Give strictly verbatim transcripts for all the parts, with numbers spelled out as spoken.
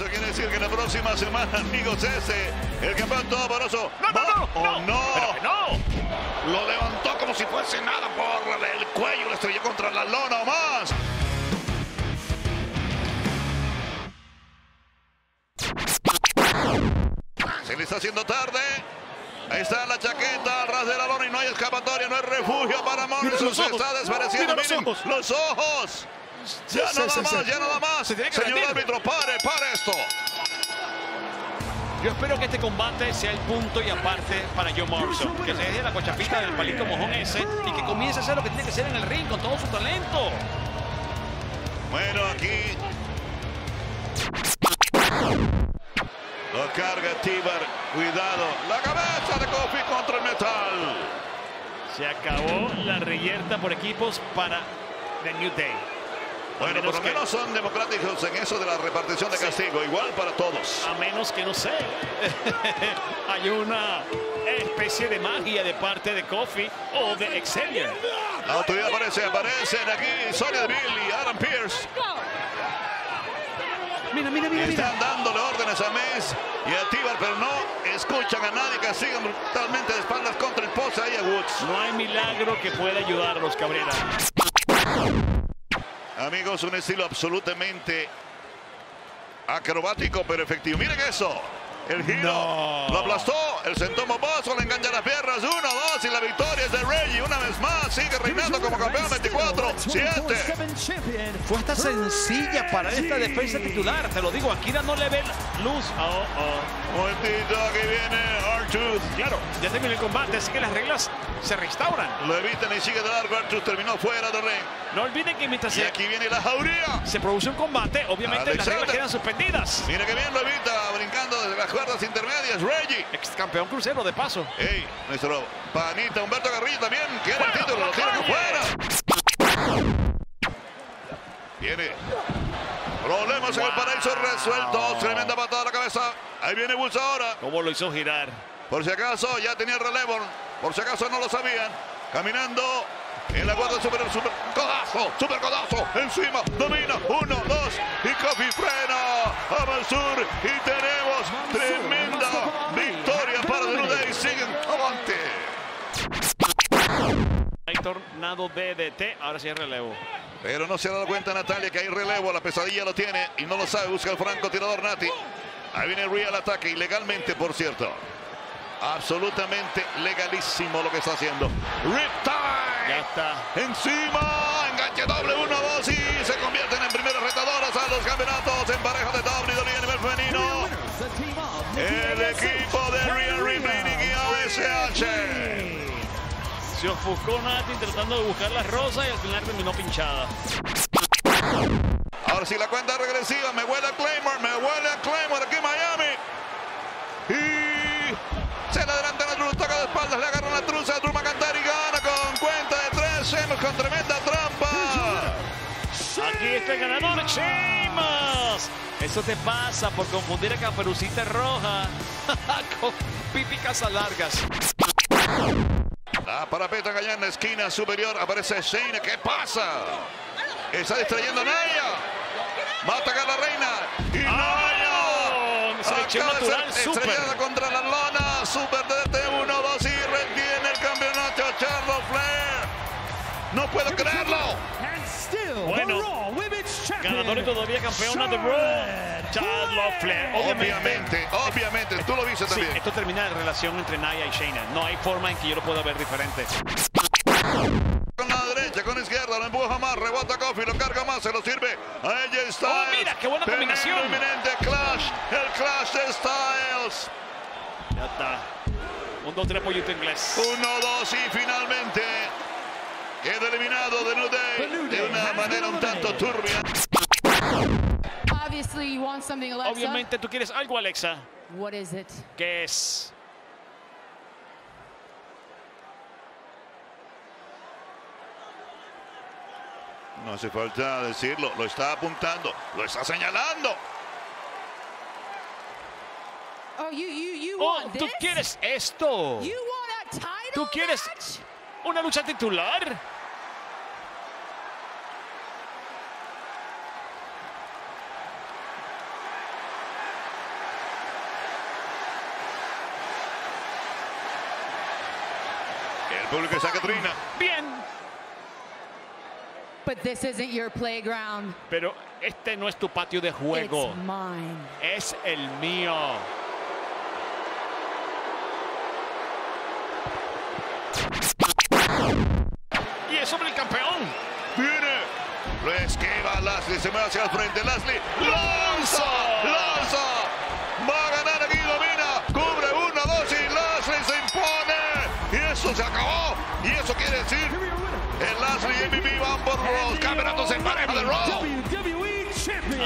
Eso quiere decir que la próxima semana, amigos, ese, el campeón todopoderoso. ¡No, no, no! Oh, no. No. ¡No! Lo levantó como si fuese nada por el cuello, lo estrelló contra la lona o más. Se le está haciendo tarde. Ahí está la chaqueta al ras de la lona y no hay escapatoria, no hay refugio para Morrison. Se está desvaneciendo. Mira los ojos. Los ojos. Ya sí, nada sí, más, sí. ya nada más. Se tiene que Señor rendir. Árbitro, pare, pare esto. Yo espero que este combate sea el punto y aparte para John Morrison. Que se deje la cochapita del palito mojón ese y que comience a hacer lo que tiene que hacer en el ring con todo su talento. Bueno, aquí lo carga T-Bar. Cuidado. La cabeza de Kofi contra el metal. Se acabó la reyerta por equipos para The New Day. Bueno, por lo menos son democráticos en eso de la repartición de castigo. Sí. Igual para todos. A menos que, no sé, hay una especie de magia de parte de Kofi o de Xavier. La autoridad aparece, aparecen aquí Sonya Deville y Adam Pearce. Mira, mira, mira. Están mira. dándole órdenes a Mes y a T-Bar, pero no escuchan a nadie, que siguen brutalmente de espaldas contra el poste ahí a Woods. No hay milagro que pueda ayudarlos, Cabrera. Amigos, un estilo absolutamente acrobático, pero efectivo. Miren eso. El giro no. lo aplastó. El centomo Bozo le engancha las piernas. Uno, dos. Y la victoria es de Reggie. Una vez más sigue reinando como campeón veinticuatro siete. Fue hasta sencilla para esta defensa titular. Te lo digo, Akira no le ve luz. Oh, oh. Momentito, aquí viene Arthus. Claro, ya terminó el combate, así que las reglas se restauran. Lo evitan y sigue de largo. Arthus terminó fuera del ring. No olviden que mientras y aquí viene la jauría. Se produce un combate. Obviamente Alexander. Las reglas quedan suspendidas. Mira que bien lo evita, brincando desde las cuerdas intermedias. Reggie, ex campeón crucero de paso. Ey, nuestro panita Humberto Carrillo también quiere bueno, el título. Lo tiene que fuera. Viene. Problemas wow. en el paraíso resueltos. Tremenda patada a la cabeza. Ahí viene Bulsa ahora. ¿Cómo lo hizo girar? Por si acaso ya tenía el relevo. Por si acaso no lo sabían. Caminando. En la guarda superior, super codazo, super codazo, encima, domina, uno, dos, y Kofi frena a Mansur, y tenemos tremenda victoria para The New Day, siguen avante. Hay tornado D D T, ahora sí hay relevo. Pero no se ha dado cuenta Natalia que hay relevo, la pesadilla lo tiene, y no lo sabe, busca el francotirador Nati. Ahí viene el real ataque, ilegalmente por cierto. Absolutamente legalísimo lo que está haciendo. Rip Tide. Ya está. Encima. Enganche doble, uno, dos y se convierten en primeros retadores a los campeonatos en pareja de W W E a nivel femenino. El equipo de Rhea Ripley y A B C H. Se ofuscó Nati tratando de buscar las rosas y al final terminó pinchada. Ahora sí la cuenta regresiva. Me huele a Claymore. Me huele a Claymore aquí en Miami. Se le adelanta la Truz, toca de espaldas, le agarra la Truz, a Truma Cantar y gana con cuenta de tres, Seymour con tremenda trampa. Aquí está el ganador, Seymour. Eso te pasa por confundir a Caperucita Roja con pipicas largas. La parapeta allá en la esquina superior, aparece Shayna, ¿qué pasa? Está distrayendo a Nia. Va a atacar a la reina. Y Nia selección natural, estrellada contra la lona. Super D D T, uno, dos y retiene el campeonato Charlotte Flair. No puedo creerlo. Bueno, ganador y todavía campeona de Raw, Charlotte Flair. Obviamente, obviamente, tú lo viste también. Sí, esto termina la relación entre Nia y Shayna. No hay forma en que yo lo pueda ver diferente. Con la derecha, con la izquierda, lo empuja más, rebota Kofi, lo carga más, se lo sirve a A J Styles. Oh, mira, qué buena combinación. El inminente clash, el clash de Styles. Ya está. Un, dos, tres, pollito inglés. Uno, dos y finalmente queda eliminado The New Day de una manera un tanto turbia. Obviamente tú quieres algo, Alexa. What is it? ¿Qué es? No hace falta decirlo. Lo está apuntando. Lo está señalando. Oh, you, you, you oh, ¿tú this? quieres esto? You want a title ¿Tú quieres match? una lucha titular? Público de Sacatrina. Bien. But this isn't your playground. Pero este no es tu patio de juego. It's mine. Es el mío. Y es sobre el campeón. Viene. Lo esquiva a Lashley. Se mueve hacia el frente. Lashley. ¡Lanza! ¡Lanza! ¡Va a ganar aquí! Domina. Cubre una, dos y Lashley se impone. Y eso se acabó. Y eso quiere decir. El Lashley y M V P van por los campeonatos en pareja de Raw.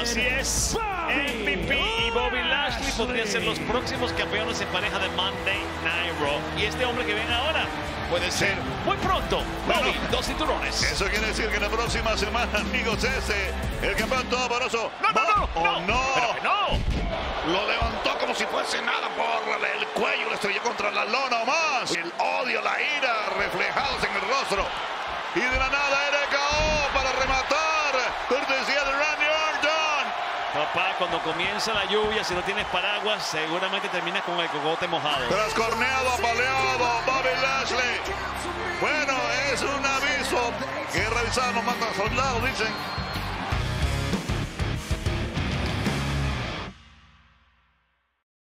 Así es, M V P y Bobby Lashley podrían ser los próximos campeones en pareja de Monday Night Raw. Y este hombre que ven ahora puede ser muy pronto Bobby, bueno, dos cinturones. Eso quiere decir que la próxima semana, amigos, ese, el campeón todopoderoso. No, no, no, no, no. Pero, no. Lo levantó como si fuese nada por el cuello, lo estrelló contra la lona o más. El odio, la ira reflejados en el rostro. Y de la nada R K O para rematar, cortesía de Randy Orton. Papá, cuando comienza la lluvia, si no tienes paraguas, seguramente terminas con el cogote mojado. Trascorneado, apaleado, Bobby Lashley. Bueno, es un aviso que revisamos, mata soldados, dicen.